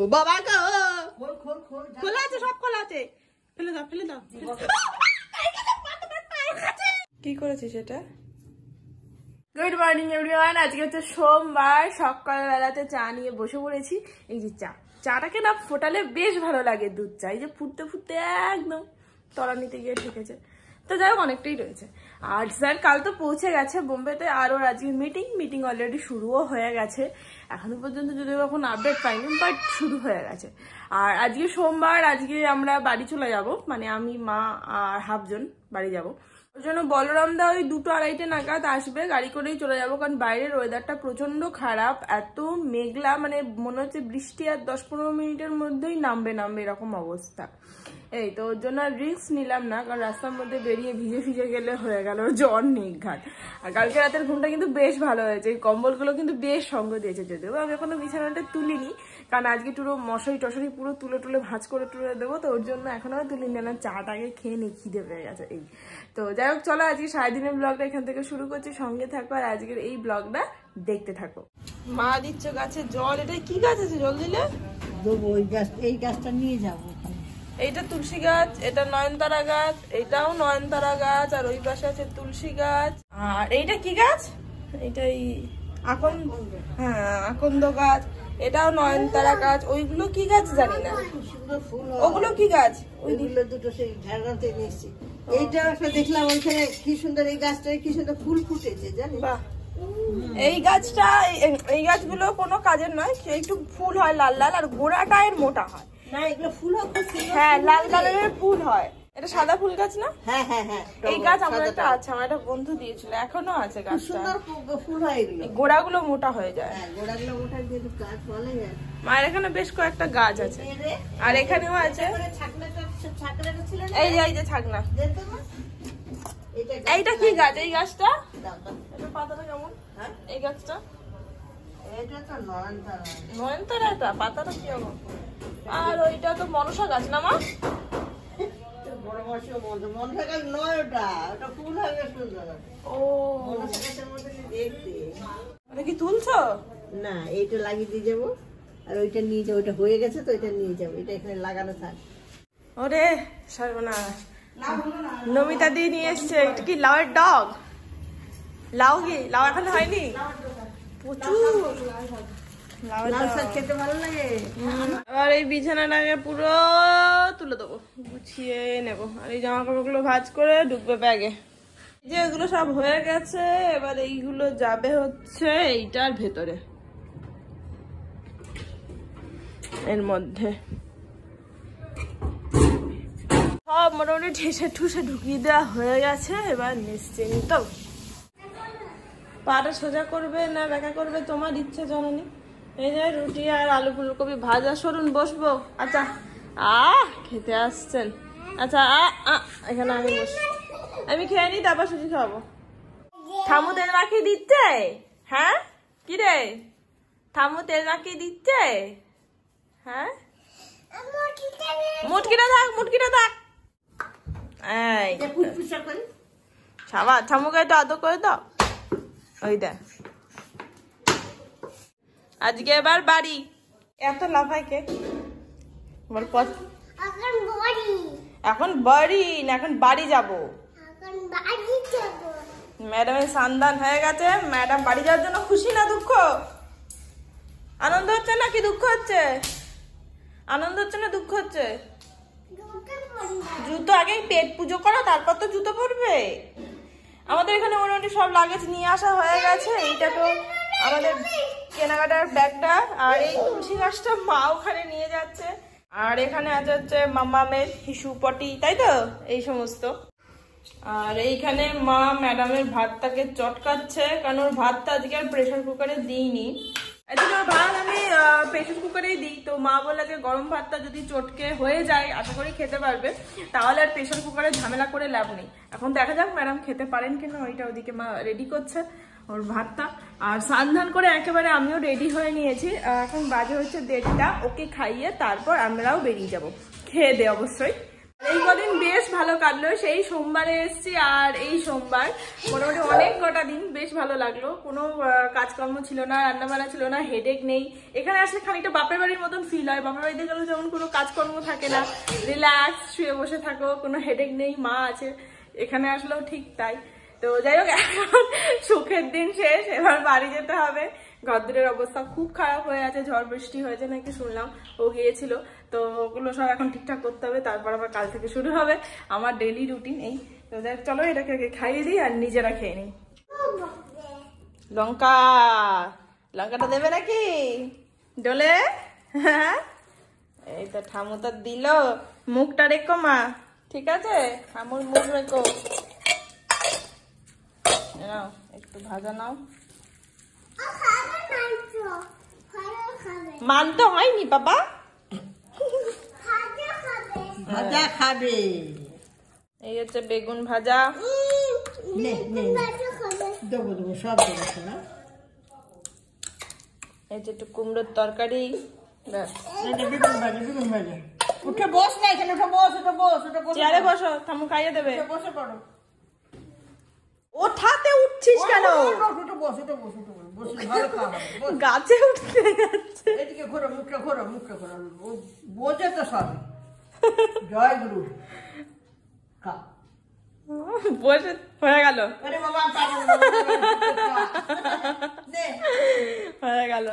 ও বাবা গো খোল খোল খোল খোলা আছে সব খোলা আছে ফেলে দাও ফেলে দাও কি করেছিস এটা গুড মর্নিং এভরিওয়ান আজকে হচ্ছে সোমবার সকালবেলাতে চা নিয়ে বসে পড়েছি এই যে চা চাটাকে না ফোটালে বেশ ভালো লাগে দুধ চা এই যে ফুটতে ফুটতে একদম তলানিতে গিয়ে ঠেকেছে তো যাই হোক অনেকটাই রয়েছে আর স্যার কাল তো পৌঁছে গেছে বোম্বেতে আর ওর আজকে মিটিং অলরেডি শুরুও হয়ে গেছে এখনো পর্যন্ত যদিও এখন আপডেট পাইনি বাট শুরু হয়ে গেছে আর আজকে সোমবার আজকে আমরা বাড়ি চলে যাব মানে আমি মা আর হাফজন বাড়ি যাব ওর জন্য বলরাম দা ওই 2-2:30 নাগাদ আসবে গাড়ি করেই চলে যাবো কারণ বাইরের ওয়েদারটা প্রচন্ড খারাপ এত মেঘলা মানে মনে হচ্ছে বৃষ্টি আর 10-15 মিনিটের মধ্যেই নামবে এরকম অবস্থা এই তো ওর জন্য রিস্ক নিলাম না কারণ রাস্তার মধ্যে বেরিয়ে ভিজে গেলে হয়ে গেল জ্বর নিঘাত আর কালকে রাতের ঘুমটা কিন্তু বেশ ভালো হয়েছে কম্বলগুলো কিন্তু বেশ সঙ্গ দিয়েছে যদিও আমি এখনো বিছানাটা তুলিনি কারণ আজকে পুরো মশারি টশারি পুরো তুলে ভাঁজ করে তুলে দেবো তো ওর জন্য এখনো তুলিনি না চাটাকে খেয়ে নিয়ে খিদে পেয়ে গেছে এই তো যাই হোক চলো আজকে সারাদিনের ব্লগটা এখান থেকে শুরু করছি সঙ্গে থাকো আর আজকের এই ব্লগটা দেখতে থাকো মা দিচ্ছ গাছে জল এটা কি গাছ আছে জল দিলে এই গাছটা নিয়ে যাবো এইটা তুলসী গাছ এটা নয়নতারা গাছ এটাও নয়নতারা গাছ আর ওই পাশে আছে তুলসী গাছ আর এইটা কি গাছ এটাই আকন্দ হ্যাঁ আকন্দ গাছ এটাও নয়নতারা গাছ ওইগুলো কি গাছ জানি না ওগুলো কি গাছ ওইগুলো দুটো সেই ঝাড়গাতে নিয়েছি এইটা একটা দেখলাম ওইখানে কি সুন্দর এই গাছটায় কি সুন্দর ফুল ফুটেছে জানি এই গাছটা এই গাছগুলো কোনো কাজের নয় সে একটু ফুল হয় লাল লাল আর গোড়াটা এর মোটা হয় না এগুলো ফুল হ্যাঁ লাল কালারের ফুল হয় এটা সাদা ফুল গাছ না হ্যাঁ হ্যাঁ হ্যাঁ এই গাছ আমার একটা আছে আমার একটা বন্ধু দিয়েছিল এখনো আছে গাছটা সুন্দর ফুল হয় এগুলো গোড়াগুলো মোটা হয়ে যায় হ্যাঁ গোড়াগুলো মোটা দিয়ে গাছ বলে মায়ের এখানে বেশ কয়েকটা গাছ আছে আর এখানেও আছে ছাকনাটা ছিল না এই যে ছাকনা দেখো না এইটা কি গাছ এই গাছটা এটা পাতাটা কেমন হ্যাঁ এই গাছটা এটা তো নয়নতারা এটা পাতাটা কি কেমন আর ওইটা তো মনসা গাছ না মা বড় মনসা মনসা গাছ নয় ওটা ওটা ফুল হবে সুন্দর ও মনসা গাছের মধ্যে দেখতে মানে কি তুলছো না এইটা লাগিয়ে দিয়ে যাব আর ওইটা নিয়ে যাব ওটা হয়ে গেছে তো এটা নিয়ে যাব এটা এখানে লাগানো থাক ওরে সর্বনাশ লাউ না নমিতা দি নিয়ে এসেছে এটা কি লাউয়ের ডগ লাউ কি লাউ এখন হয়নি প্রচুর আর এই বিছানাটাকে পুরো তুলে দেবো গুছিয়ে নেবো আর এই জামা কাপড় গুলো ভাঁজ করে ঢুকবে ব্যাগে যে এগুলো সব হয়ে গেছে এবার এইগুলো যাবে হচ্ছে এইটার ভেতরে এর মধ্যে সব মোটামুটি ঠেসে ঠুসে ঢুকিয়ে দেওয়া হয়ে গেছে এবার নিশ্চিন্ত পাটা সোজা করবে না ব্যাকা করবে তোমার ইচ্ছে জননী এই যে রুটি আর আলু ফুলকপি ভাজা সরুন বসবো আচ্ছা খেতে আসছেন আচ্ছা এখানে আমি খেয়ে নি তারপর সুজি খাবো থামু তেল মাখিয়ে দিচ্ছে হ্যাঁ কি রে থামু তেল মাখিয়ে দিচ্ছে হ্যাঁ মুটকিটা থাক সাবা থামু গায়ে তো আদর করে দাও ওই দা আজকে এবার বাড়ি এত লাফায় কে এখন বাড়ি যাবো ম্যাডামের সন্ধান হয়ে গেছে ম্যাডাম বাড়ি যাওয়ার জন্য খুশি না দুঃখ আনন্দ হচ্ছে নাকি দুঃখ হচ্ছে আনন্দ হচ্ছে না দুঃখ হচ্ছে জুতো আগে পেট পুজো করো তারপর তো জুতো পরবে আমাদের এখানে মোটামুটি সব লাগেজ নিয়ে আসা হয়ে গেছে এইটা তো আমাদের কেনাকাটার ব্যাগটা আর এই তুলসী গাছটা মা ওখানে নিয়ে যাচ্ছে আর এখানে আছে হচ্ছে মামামের হিসু পটি তাই তো এই সমস্ত আর এইখানে মা ম্যাডামের ভাতটাকে চটকাচ্ছে কারণ ওর ভাতটা আজকে আর প্রেশার কুকারে দিইনি আজকে ওর ভাত আমি প্রেশার কুকারেই দিই তো মা বলে যে গরম ভাতটা যদি চটকে হয়ে যায় আশা করি খেতে পারবে তাহলে আর প্রেশার কুকারে ঝামেলা করে লাভ নেই এখন দেখা যাক ম্যাডাম খেতে পারেন কিনা ওইটা ওদিকে মা রেডি করছে ওর ভাতটা আর সান্ধান করে একেবারে আমিও রেডি হয়ে নিয়েছি এখন বাজে হচ্ছে 1:30টা ওকে খাইয়ে তারপর আমরাও বেরিয়ে যাব খেয়ে দে অবশ্যই ठीक ताई तो যাই হোক সুখের दिन शेष এবার বাড়ি যেতে হবে। ঘরদুরের অবস্থা খুব খারাপ হয়ে আছে, ঝড় বৃষ্টি হয়েছে নাকি শুনলাম, ও গিয়েছিল তো ওগুলো সব এখন ঠিকঠাক করতে হবে, তারপর আবার কাল থেকে শুরু হবে আমার ডেইলি রুটিন। এই তো চলো এটাকে খাইয়ে দিই আর নিজেরা খেয়ে নিই। লঙ্কা লঙ্কাটা দেবে নাকি ডোলে? হ্যাঁ এই তো ঠামু তো দিল, মুখটা রেখো মা, ঠিক আছে ঠামুর মুখ রেখো, একটু ভাজা নাও। মানতে হয়নি বাবা, ভাজা খাবে। এই হচ্ছে বেগুন ভাজা, এই যে একটু কুমড়োর তরকারি, উঠে বস না এখানে, উঠে বস, উঠে বস, উঠে বস, চেয়ারে বসো, থামু খাইয়ে দেবে, বসে পড়ো। ওঠাতে উঠছিস কেন? গাছে উঠতে যাচ্ছে, এদিকে ঘোরো, মুখটা ঘোরো, মুখটা ঘোরো, বোঝে তো সব। জয় গুরু কা বসে হয়ে গেল, হয়ে গেল।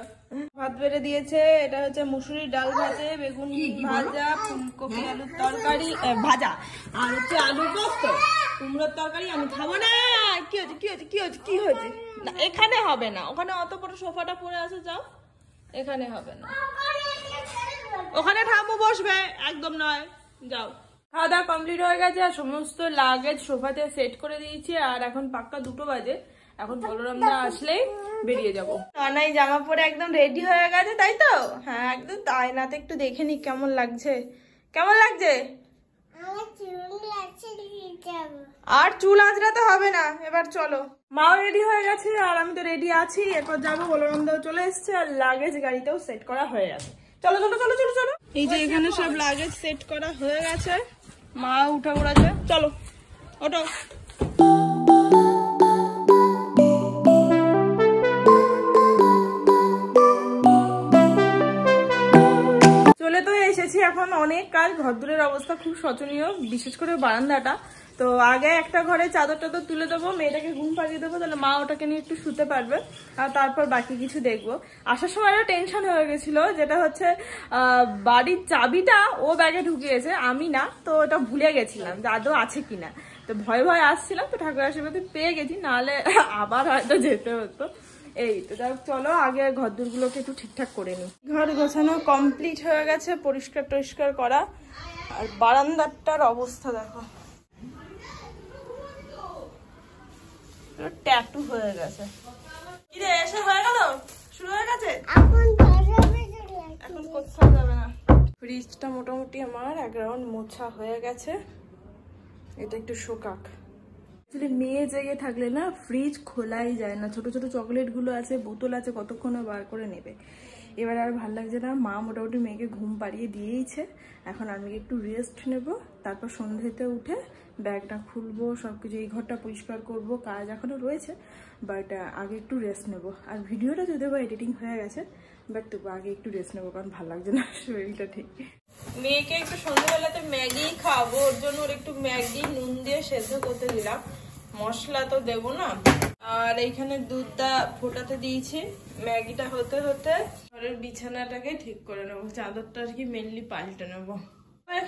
ভাত বেড়ে দিয়েছে, এটা হচ্ছে মুসুরির ডাল ভাতে বেগুন ভাজা, ফুলকপি আলুর তরকারি ভাজা, আর হচ্ছে আলু পোস্ত, কুমড়োর তরকারি। আমি খাবো না, কি হয়েছে কি হয়েছে কি হয়েছে কি হয়েছে? না এখানে হবে না, ওখানে অত বড় সোফাটা পড়ে আছে, যাও এখানে হবে না, ওখানে ঠাম্মু বসবে, একদম নয়, যাও। খাওয়া দাওয়া কমপ্লিট হয়ে গেছে আর সমস্ত লাগেজ সোফাতে সেট করে দিয়েছি, আর এখন পাক্কা 2টো বাজে, এখন বলরাম দা আসলেই বেরিয়ে যাব। নানাই জামা পরে একদম রেডি হয়ে গেছে, তাই তো? হ্যাঁ একদম, আয়নাতে একটু দেখে নি কেমন লাগছে, কেমন লাগছে? আর চুল আঁচড়াতে হবে না, এবার চলো। মাও রেডি হয়ে গেছে আর আমি তো রেডি আছি, এরপর যাবো। বলরাম দাও চলে এসছে আর লাগেজ গাড়িতেও সেট করা হয়ে গেছে, চলো চলো চলো চলো চলো। এই যে এখানে সব লাগেজ সেট করা হয়ে গেছে, মা উঠে পড়েছে, চলো ওঠো। চলে তো এসেছি, এখন অনেক কাজ, ঘরদুরের অবস্থা খুব শোচনীয়, বিশেষ করে বারান্দাটা। তো আগে একটা ঘরে চাদর টাদর তুলে দেবো, মেয়েটাকে ঘুম পাড়িয়ে দেবো, তাহলে মা ওটাকে নিয়ে একটু শুতে পারবে, আর তারপর বাকি কিছু দেখবো। আসার সময়ও টেনশন হয়ে গেছিলো, যেটা হচ্ছে বাড়ির চাবিটা ও ব্যাগে ঢুকিয়েছে, আমি না, তো ওটা ভুলে গেছিলাম যে আদৌ আছে কিনা, তো ভয় ভয় আসছিলাম, তো ঠাকুরের আশীর্বাদে পেয়ে গেছি, নাহলে আবার হয়তো যেতে হতো। এই তো যাই হোক, চলো আগে ঘরদুরগুলোকে একটু ঠিকঠাক করে নিই। ঘর গোছানো কমপ্লিট হয়ে গেছে, পরিষ্কার টরিষ্কার করা, আর বারান্দাটার অবস্থা দেখো ট্যাটু হয়ে গেছে। কিরে এসে হয়ে গেল, শুরু হয়ে গেছে, এখন কোথাও যাবে না। ফ্রিজটা মোটামুটি আমার এক রাউন্ড মোছা হয়ে গেছে, এটা একটু শোকাক। মেয়ে জেগে থাকলে না ফ্রিজ খোলাই যায় না, ছোট ছোট চকলেট গুলো আছে, বোতল আছে, কতক্ষণে বার করে নেবে। এবার আর ভালো লাগছে না, মা মোটামুটি মেয়েকে ঘুম পাড়িয়ে দিয়েইছে, এখন আমি একটু রেস্ট নেব, তারপর সন্ধ্যেতে উঠে ব্যাগটা খুলবো, সব কিছু, এই ঘরটা পরিষ্কার করব, কাজ এখনও রয়েছে, বাট আগে একটু রেস্ট নেব। আর ভিডিওটা যদিও বা এডিটিং হয়ে গেছে, বাট তবু আগে একটু রেস্ট নেবো, কারণ ভালো লাগছে না শরীরটা। ঠিক মেয়েকে একটু সন্ধ্যেবেলাতে ম্যাগি খাবো, ওর জন্য ওর একটু ম্যাগি নুন দিয়ে সেদ্ধ করতে দিলাম, মশলা তো দেবো না। আর এইখানে দুধটা ফোটাতে দিয়েছি, ম্যাগিটা হতে হতে ঘরের বিছানাটাকে ঠিক করে নেবো, চাদরটা আর কি মেনলি পাল্টে নেবো।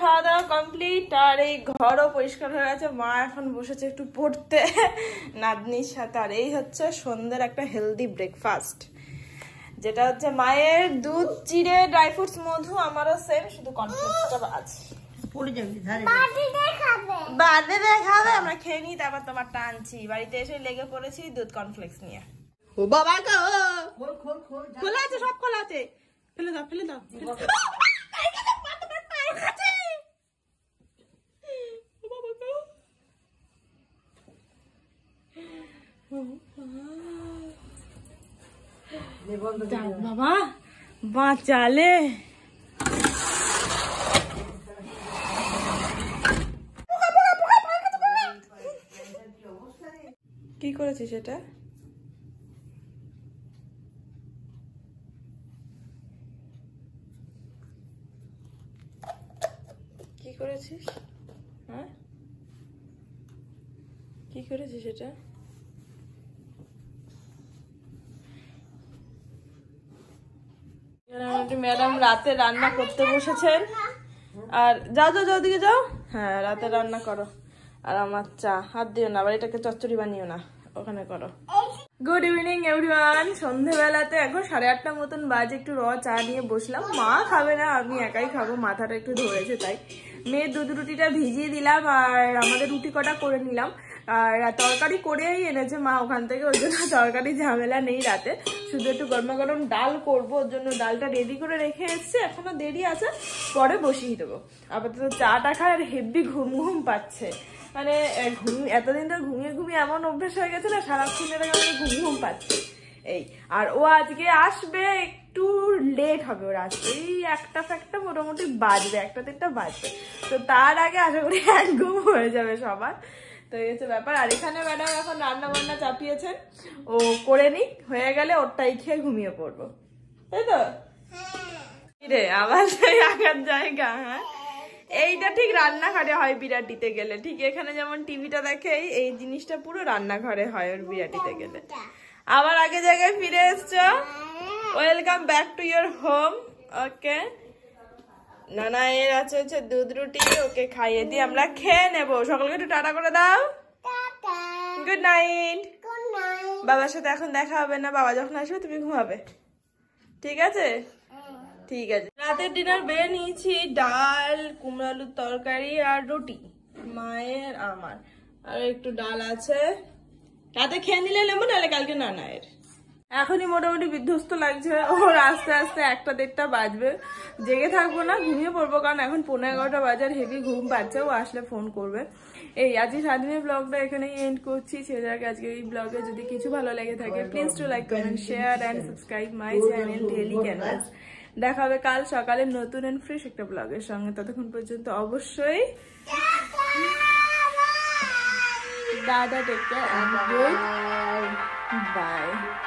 খাওয়া দাওয়া কমপ্লিট, আর এই ঘরও পরিষ্কার হয়ে গেছে, মা এখন বসেছে একটু পড়তে নাতনির সাথে। আর এই হচ্ছে সন্ধ্যের একটা হেলদি ব্রেকফাস্ট, যেটা হচ্ছে মায়ের দুধ চিড়ে ড্রাই ফ্রুটস মধু, আমারও সেম, শুধু কনফ্লেক্সটা আছে। বাদে দেখাবে, আমরা খেয়ে নিই, তারপর তোমার টানছি। বাড়িতে এসে লেগে পড়েছি দুধ কনফ্লেক্স নিয়ে, ও বাবা গো খোলা আছে, সব খোলা আছে, ফেলে দাও ফেলে দাও। বাবা বাঁচালে, কি করেছি সেটা কি করেছিস হ্যাঁ কি করেছিস সেটা ম্যাডাম রাতে রান্না করতে বসেছেন আর যাও যাও যাও দিকে যাও হ্যাঁ রাতে রান্না করো আর আমার চা হাত দিও না আবার এটাকে চচ্চড়ি বানিও না ওখানে করো গুড ইভিনিং এভরিওয়ান সন্ধ্যাবেলাতে এখন 8:30 মতন বাজে একটু র চা নিয়ে বসলাম মা খাবে না আমি একাই খাবো মাথাটা একটু ধরেছে তাই মেয়ের দুধ রুটিটা ভিজিয়ে দিলাম আর আমাদের রুটি কটা করে নিলাম আর তরকারি করেই এনেছে মা ওখান থেকে ওর জন্য তরকারি ঝামেলা নেই রাতে শুধু একটু গরম গরম ডাল করবো ওর জন্য ডালটা রেডি করে রেখে এসছে এখনো দেরি আছে পরে বসিয়ে দেবো আপাতত চাটা খায় আর হেভি ঘুম ঘুম পাচ্ছে মানে ঘুম এতদিন তো ঘুমিয়ে ঘুমিয়ে এমন অভ্যেস হয়ে গেছে না সারাক্ষণের ঘুম ঘুম পাচ্ছে এই আর ও আজকে আসবে একটু লেট হবে ওর আসবে এই একটা ফ্যাক্টটা মোটামুটি বাজবে একটা দেড়টা বাজবে তো তার আগে আশা করি এক ঘুম হয়ে যাবে সবার তো এই হচ্ছে ব্যাপার আর এখানে ম্যাডাম এখন রান্না বান্না চাপিয়েছেন ও করে নিক হয়ে গেলে ওরটাই খেয়ে ঘুমিয়ে পড়বো তাই তো রে আবার সেই আঘাত জায়গা হ্যাঁ এইটা ঠিক রান্নাঘরে হয় বিরাটিতে গেলে ঠিক এখানে যেমন টিভিটা দেখে এই জিনিসটা পুরো রান্নাঘরে হয় ওর বিরাটিতে গেলে আবার আগে জায়গায় ফিরে এসছো welcome back to your home okay নানা এর আছে হচ্ছে দুধ রুটি ওকে খাইয়ে দিয়ে আমরা খেয়ে নেবো সকলকে একটু টাটা করে দাও গুড নাইট বাবার সাথে এখন দেখা হবে না বাবা যখন আসবে তুমি ঘুমাবে ঠিক আছে ঠিক আছে রাতের ডিনার বেড়ে নিয়েছি ডাল কুমড়ো আলুর তরকারি আর রুটি মায়ের আমার আর একটু ডাল আছে রাতে খেয়ে নিলে নেবো নাহলে কালকে নানায়ের এখনই মোটামুটি বিধ্বস্ত লাগছে ওর আস্তে আস্তে একটা দেড়টা বাজবে জেগে থাকবো না ঘুমিয়ে পড়বো কারণ এখন 11:15 বাজার হেভি ঘুম পাচ্ছে ও আসলে ফোন করবে এই আজকে সারাদিনের ব্লগটা এখানেই এন্ড করছি সেটাকে আজকে এই ব্লগে যদি কিছু ভালো লেগে থাকে please to like comment share and subscribe my channel daily canvas দেখা হবে কাল সকালে নতুন এন্ড ফ্রেশ একটা ব্লগের সঙ্গে ততক্ষণ পর্যন্ত অবশ্যই দাদা টেক কেয়ার বাই